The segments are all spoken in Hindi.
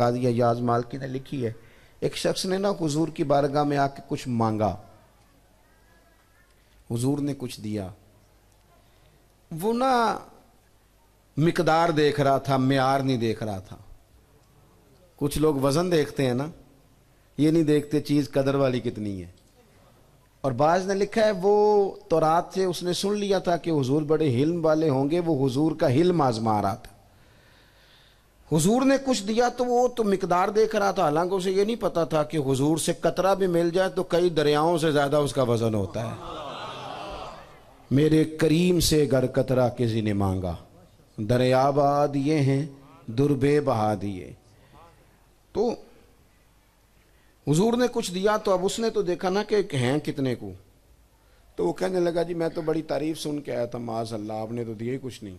क़ाज़ी अयाज़ मालिकी ने लिखी है, एक शख्स ने ना हुजूर की बारगाह में आके कुछ मांगा, हुजूर ने कुछ दिया। वो ना मिकदार देख रहा था, म्यार नहीं देख रहा था। कुछ लोग वज़न देखते हैं ना, ये नहीं देखते चीज़ कदर वाली कितनी है। और बाज़ ने लिखा है वो तौरात से उसने सुन लिया था कि हुजूर बड़े हिल्म वाले होंगे, वो हुजूर का हिल्म आजमा रहा था। हुजूर ने कुछ दिया तो वो तो मिकदार देख रहा था, हालांकि उसे ये नहीं पता था कि हुजूर से कतरा भी मिल जाए तो कई दरियाओं से ज़्यादा उसका वज़न होता है। मेरे करीम से गर कतरा किसी ने मांगा, दरिया बहा दिए हैं दुर्बे बहा दिए। तो हुजूर ने कुछ दिया तो अब उसने तो देखा ना कि हैं कितने को, तो वो कहने लगा जी मैं तो बड़ी तारीफ़ सुन के आया था, माशाल्लाह आपने तो दिया ही कुछ नहीं।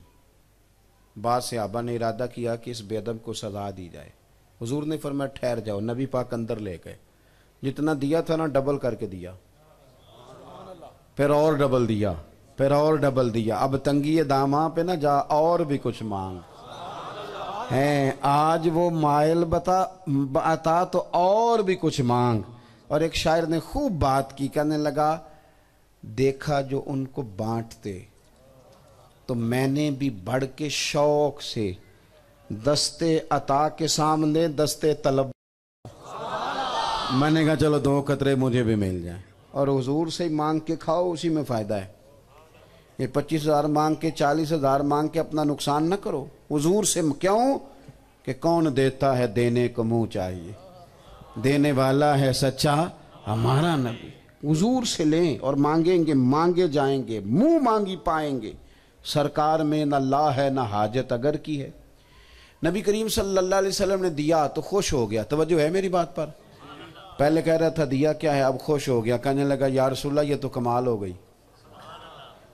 बाद सहाबा ने इरादा किया कि इस बेअदब को सजा दी जाए। हुजूर ने फरमाया ठहर जाओ, नबी पाक अंदर ले गए, जितना दिया था ना डबल करके दिया, फिर और डबल दिया, फिर और डबल दिया। अब तंगी दामा पे ना जा, और भी कुछ मांग हैं। आज वो मायल बता तो और भी कुछ मांग। और एक शायर ने खूब बात की, कहने लगा देखा जो उनको बांटते तो मैंने भी बढ़ के शौक से दस्ते अता के सामने दस्ते तलब। मैंने कहा चलो दो कतरे मुझे भी मिल जाए। और हुजूर से मांग के खाओ, उसी में फ़ायदा है। ये 25,000 मांग के 40,000 मांग के अपना नुकसान ना करो हुजूर से। क्यों कि कौन देता है देने को मुँह चाहिए, देने वाला है सच्चा हमारा नबी। हुजूर से लें और मांगेंगे, मांगे जाएंगे, मुँह मांगी पाएंगे। सरकार में ना ला है ना हाजत अगर की है। नबी करीम सल्लल्लाहु अलैहि वसल्लम ने दिया तो खुश हो गया। तवज्जो है मेरी बात पर? पहले कह रहा था दिया क्या है, अब खुश हो गया, कहने लगा या रसूलल्लाह ये तो कमाल हो गई,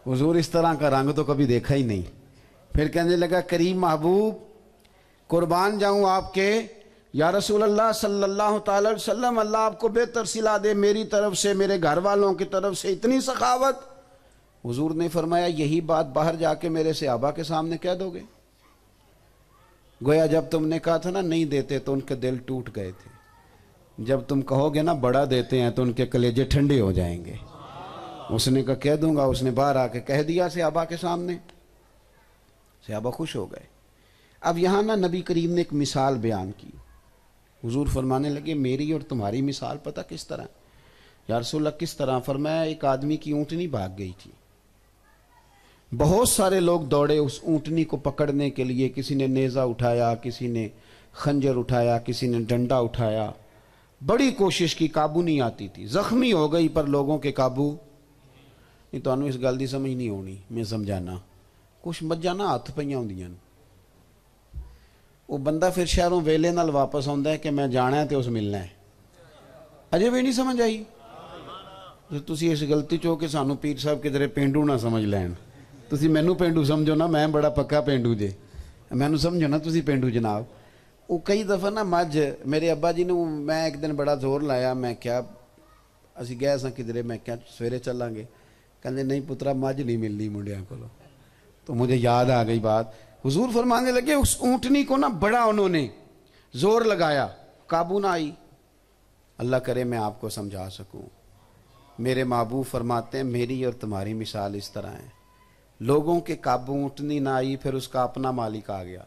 हुजूर इस तरह का रंग तो कभी देखा ही नहीं। फिर कहने लगा करीम महबूब कुर्बान जाऊँ आपके, या रसूलल्लाह सल्लल्लाहु अलैहि वसल्लम अल्लाह आपको बेहतर सिला दे, मेरी तरफ से मेरे घर वालों की तरफ से इतनी सखावत। हुजूर ने फरमाया यही बात बाहर जाके मेरे सहाबा के सामने कह दोगे? गोया जब तुमने कहा था ना नहीं देते तो उनके दिल टूट गए थे, जब तुम कहोगे ना बड़ा देते हैं तो उनके कलेजे ठंडे हो जाएंगे। उसने कहा कह दूंगा, उसने बाहर आके कह दिया सहाबा के सामने, सहाबा खुश हो गए। अब यहाँ ना नबी करीम ने एक मिसाल बयान की। हुजूर फरमाने लगे मेरी और तुम्हारी मिसाल पता किस तरह? या रसूलल्लाह किस तरह? फरमाया एक आदमी की ऊँटनी भाग गई थी, बहुत सारे लोग दौड़े उस ऊँटनी को पकड़ने के लिए, किसी ने नेज़ा उठाया, किसी ने खंजर उठाया, किसी ने डंडा उठाया, बड़ी कोशिश की, काबू नहीं आती थी, ज़ख्मी हो गई पर लोगों के काबू नहीं। तो इस गल की समझ नहीं होनी, मैं समझाना। कुछ मज्जा ना हथ पई होंदियां ने, वो बंदा फिर शहरों वेले नाल वापस आउंदा है कि मैं जाना है तो उस मिलना है। अजे भी नहीं समझ आई तो तुसी इस गलती चो कि सानू पीर साहब किधरे पेंडू ना समझ लैन। तुसी मैनू पेंडू समझो ना, मैं बड़ा पक्का पेंडू जे, मैनू समझो ना तुसी पेंडू जनाब। वो कई दफ़ा ना मज मेरे अब्बा जी ने, मैं एक दिन बड़ा जोर लाया, मैं क्या असी गए सां किधरे, मैं क्या सवेरे चलांगे, कहंदे नहीं पुत्रा मज नहीं मिलनी मुंडियां कोलों। तो मुझे याद आ गई बात, हुजूर फरमाने लगे उस ऊँटनी को ना बड़ा उन्होंने जोर लगाया, काबू ना आई। अल्लाह करे मैं आपको समझा सकूँ। मेरे महबूब फरमाते हैं मेरी और तुम्हारी मिसाल इस तरह है, लोगों के काबू ऊँटनी ना आई, फिर उसका अपना मालिक आ गया,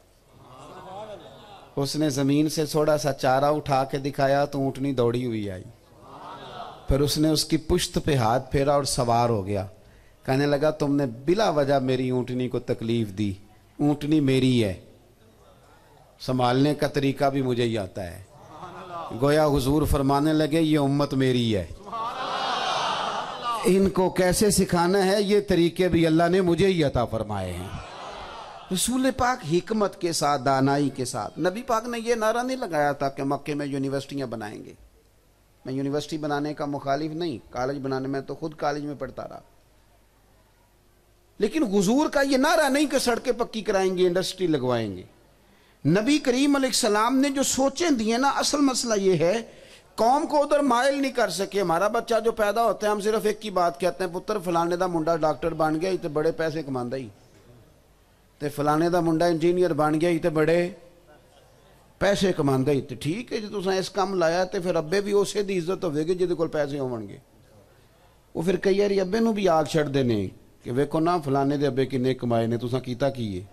उसने ज़मीन से थोड़ा सा चारा उठा के दिखाया तो ऊँटनी दौड़ी हुई आई, फिर उसने उसकी पुश्त पे हाथ फेरा और सवार हो गया। कहने लगा तुमने बिला वजह मेरी ऊँटनी को तकलीफ़ दी, ऊँटनी मेरी है, संभालने का तरीका भी मुझे ही आता है। गोया हुजूर फरमाने लगे ये उम्मत मेरी है, इनको कैसे सिखाना है ये तरीके भी अल्लाह ने मुझे ही अता फरमाए हैं। रसूल पाक हिकमत के साथ, दानाई के साथ। नबी पाक ने ये नारा नहीं लगाया था कि मक्के में यूनिवर्सिटियाँ बनाएंगे। मैं यूनिवर्सिटी बनाने का मुखालिफ नहीं, कॉलेज बनाने में तो खुद कॉलेज में पढ़ता रहा, लेकिन हुजूर का ये नारा नहीं कि सड़कें पक्की कराएंगे, इंडस्ट्री लगवाएंगे। नबी करीम अलैहिस्सलाम ने जो सोचे दिए ना, असल मसला ये है कौम को उधर मायल नहीं कर सके। हमारा बच्चा जो पैदा होता है हम सिर्फ एक ही बात कहते हैं, पुत्र फलाने का मुंडा डॉक्टर बन गया तो बड़े पैसे कमाता ही, तो फलाने का मुंडा इंजीनियर बन गया तो बड़े पैसे कमांदा ही तो ठीक है, जो तुसें इस काम लाया तो फिर अब्बे भी उस दी इज्जत होगी जिहदे कोल पैसे होवणगे। वो फिर कई बार अब्बे नूं भी आग छड्डदे ने कि वेखो ना फलाने दे अब्बे किन्ने कमाए ने, तुसां कीता की है,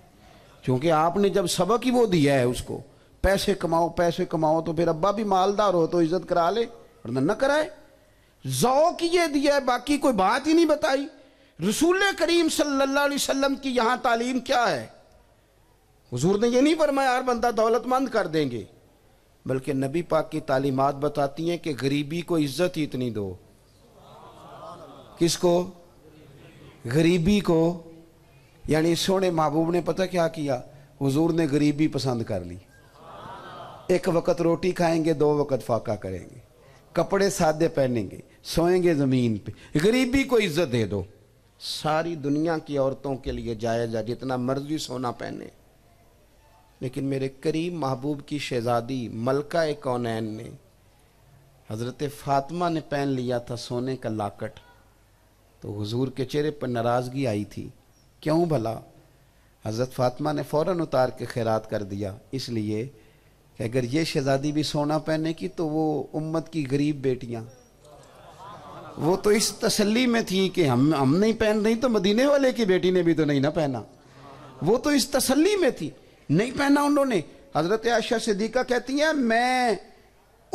क्योंकि आपने जब सबक ही वो दिया है उसको, पैसे कमाओ पैसे कमाओ, तो फिर अब्बा भी मालदार हो तो इज्जत करा ले वरना न कराए। ज़ौक़ ये दिया है, बाकी कोई बात ही नहीं बताई। रसूल करीम सल्लल्लाहु अलैहि वसल्लम की यहाँ तालीम क्या है? हुजूर ने ये नहीं फरमाया हर बंदा दौलतमंद कर देंगे, बल्कि नबी पाक की तालीमात बताती हैं कि गरीबी को इज्जत ही इतनी दो। किसको? गरीबी को। यानी सोने महबूब ने पता क्या किया, हुजूर ने गरीबी पसंद कर ली। एक वक़्त रोटी खाएंगे, दो वक़्त फाका करेंगे, कपड़े सादे पहनेंगे, सोएंगे ज़मीन पे, गरीबी को इज्जत दे दो। सारी दुनिया की औरतों के लिए जायज़ है जितना मर्जी सोना पहने, लेकिन मेरे करीम महबूब की शहज़ादी मलका कौनैन ने, हज़रत फातमा ने पहन लिया था सोने का लाकट, तो हुजूर के चेहरे पर नाराज़गी आई थी। क्यों भला? हज़रत फातमा ने फ़ौरन उतार के खैरात कर दिया, इसलिए कि अगर ये शहज़ादी भी सोना पहने की तो वो उम्मत की गरीब बेटियाँ, वो तो इस तसल्ली में थी कि हम नहीं पहन रही तो मदीने वाले की बेटी ने भी तो नहीं ना पहना, वो तो इस तसल्ली में थी, नहीं पहना उन्होंने। हज़रत आयशा सिद्दीक़ा कहती हैं मैं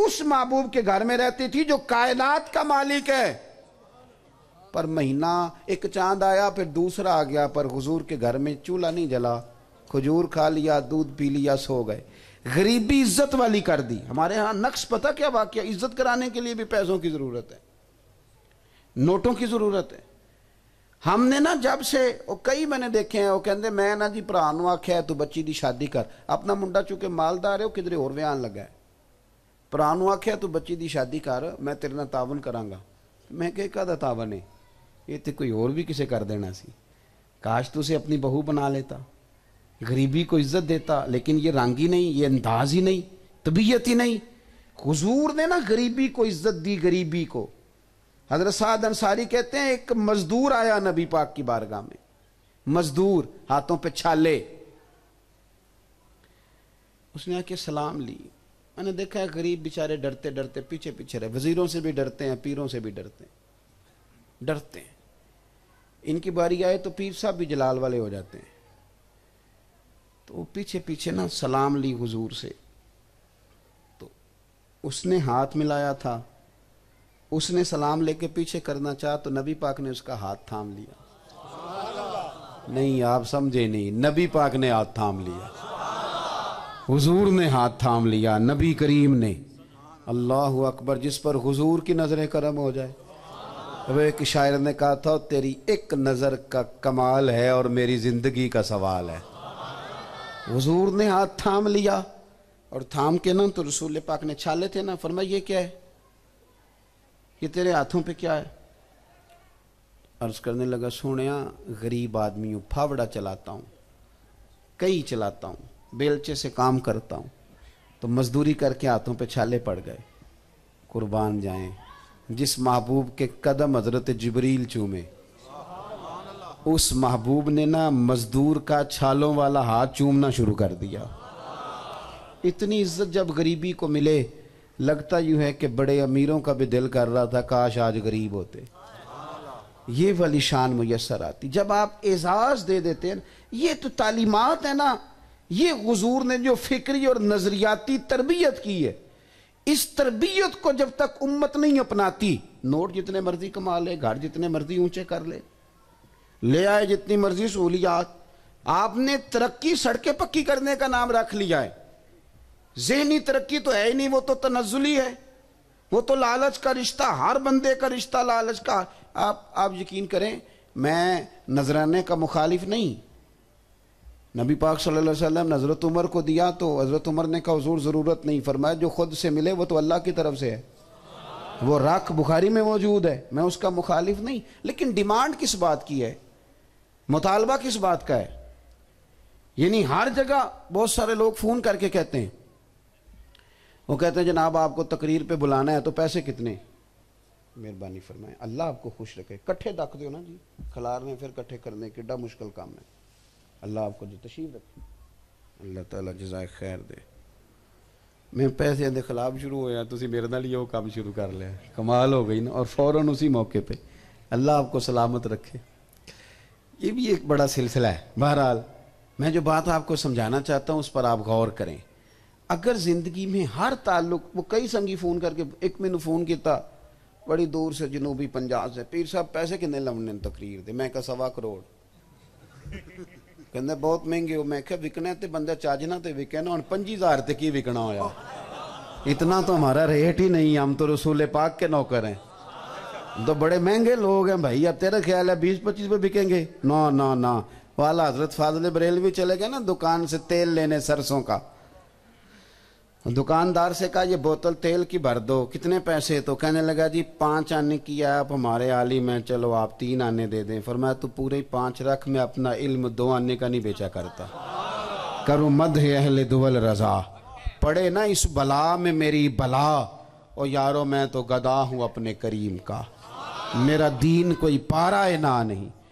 उस महबूब के घर में रहती थी जो कायनात का मालिक है, पर महीना एक चांद आया फिर दूसरा आ गया, पर हुजूर के घर में चूल्हा नहीं जला, खजूर खा लिया, दूध पी लिया, सो गए। गरीबी इज्जत वाली कर दी। हमारे यहाँ नक्श पता क्या वाकया, इज्जत कराने के लिए भी पैसों की ज़रूरत है, नोटों की ज़रूरत है। हमने ना जब से कई मैंने देखे हैं, वो कहते मैं ना जी भरा नूं आख्या तू बच्ची दी शादी कर, अपना मुंडा चूंकि मालदार है किधरे होर व्याहन लगा है, भरा नूं आख्या तू बच्ची दी शादी कर मैं तेरे नाल तावन करांगा। मैं कहा काहदा तावन है, ये तो कोई होर भी किसे कर देना सी, काश तुसे अपनी बहू बना लेता, गरीबी को इज्जत देता। लेकिन ये रंग ही नहीं, ये अंदाज ही नहीं, तबीयत ही नहीं। हुजूर ने ना गरीबी को इज्जत दी, गरीबी को। हज़रत साद अंसारी कहते हैं एक मजदूर आया नबी पाक की बारगाह में, मजदूर हाथों पे छाले, उसने आके सलाम ली। मैंने देखा है गरीब बेचारे डरते डरते पीछे पीछे रहे, वजीरों से भी डरते हैं, पीरों से भी डरते हैं, डरते हैं। इनकी बारी आए तो पीर साहब भी जलाल वाले हो जाते हैं, तो वो पीछे पीछे ना सलाम ली हुजूर से। तो उसने हाथ मिलाया था, उसने सलाम लेके पीछे करना चाहा तो नबी पाक ने उसका हाथ थाम लिया। नहीं, आप समझे नहीं, नबी पाक ने हाथ थाम लिया, हुजूर ने हाथ थाम लिया, नबी करीम ने। अल्लाहू अकबर, जिस पर हुजूर की नजरें करम हो जाए। अब एक शायर ने कहा था तेरी एक नज़र का कमाल है और मेरी जिंदगी का सवाल है। हुजूर ने हाथ थाम लिया, और थाम के ना तो रसूल पाक ने छाले थे ना, फरमाया ये क्या है, ये तेरे हाथों पे क्या है? अर्ज करने लगा सोनिया गरीब आदमी हूँ, फावड़ा चलाता हूँ, कई चलाता हूँ, बेलचे से काम करता हूँ, तो मजदूरी करके हाथों पे छाले पड़ गए। कुर्बान जाएं, जिस महबूब के कदम हजरत जिब्रील चूमे, उस महबूब ने ना मजदूर का छालों वाला हाथ चूमना शुरू कर दिया। इतनी इज्जत जब गरीबी को मिले, लगता यूँ है कि बड़े अमीरों का भी दिल कर रहा था काश आज गरीब होते। ये वाली शान मुयस्सर आती जब आप एजाज़ दे देते हैं। ये तो तालीमात है ना, ये हुजूर ने जो फिक्री और नज़रियाती तरबियत की है, इस तरबियत को जब तक उम्मत नहीं अपनाती, नोट जितने मर्जी कमा ले, घर जितने मर्जी ऊंचे कर ले आए जितनी मर्जी सहूलियात, आपने तरक्की सड़कें पक्की करने का नाम रख लिया है, ज़हनी तरक्की तो है ही नहीं, वो तो तनज़ुली है, वो तो लालच का रिश्ता, हर बंदे का रिश्ता लालच का। आप यकीन करें, मैं नजराने का मुखालिफ नहीं, नबी पाक सल्लल्लाहु अलैहि वसल्लम हज़रत उमर को दिया तो हज़रत उमर ने कहा हुजूर ज़रूरत नहीं, फरमाया जो खुद से मिले वो तो अल्लाह की तरफ से है, वो राख बुखारी में मौजूद है, मैं उसका मुखालिफ नहीं। लेकिन डिमांड किस बात की है, मुतालबा किस बात का है? यानी हर जगह बहुत सारे लोग फ़ोन करके कहते हैं, वो कहते हैं जनाब आपको तकरीर पे बुलाना है तो पैसे कितने? मेहरबानी फरमाएं, अल्लाह आपको खुश रखे, कट्ठे रख दो ना जी, खलार में फिर कट्ठे करने के बड़ा मुश्किल काम है, अल्लाह आपको जी तशीफ रखे, अल्लाह ताला जज़ाए खैर दे। मैं पैसों के खिलाफ शुरू होया, तुसी मेरे नाल ये काम शुरू कर लिया, कमाल हो गई ना। और फ़ौरन उसी मौके पे, अल्लाह आपको सलामत रखे। ये भी एक बड़ा सिलसिला है। बहरहाल मैं जो बात आपको समझाना चाहता हूँ उस पर आप गौर करें। अगर ज़िंदगी में हर ताल्लुक, वो कई संगी फ़ोन करके, एक मैंने फ़ोन किया बड़ी दूर से जनूबी पंजाब से, पीर साहब पैसे किन्ने लाने ने तकरीर दे, मैं कहा 1.25 करोड़, कहते बहुत महंगे हो, मैं क्या विकना तो बंदा चाजना तो विके ना, हम 25,000 तक ही विकना होया, इतना तो हमारा रेट ही नहीं, हम तो रसूल पाक के नौकर हैं, तो बड़े महंगे लोग हैं भाई, अब तेरा ख्याल है 20-25 पे बिकेंगे? ना ना ना। वाला हज़रत फातमा बरेलवी चले गए ना दुकान से तेल लेने सरसों का, दुकानदार से कहा ये बोतल तेल की भर दो, कितने पैसे? तो कहने लगा जी 5 आने की है, आप हमारे आलिम हैं, चलो आप 3 आने दे दें। फरमाया तू पूरे 5 रख, मैं अपना इल्म 2 आने का नहीं बेचा करता। करूँ मद है अहले दुवल रज़ा, पढ़े ना इस बला में मेरी बला, और यारो मैं तो गदा हूँ अपने करीम का, मेरा दीन कोई पारा है ना नहीं।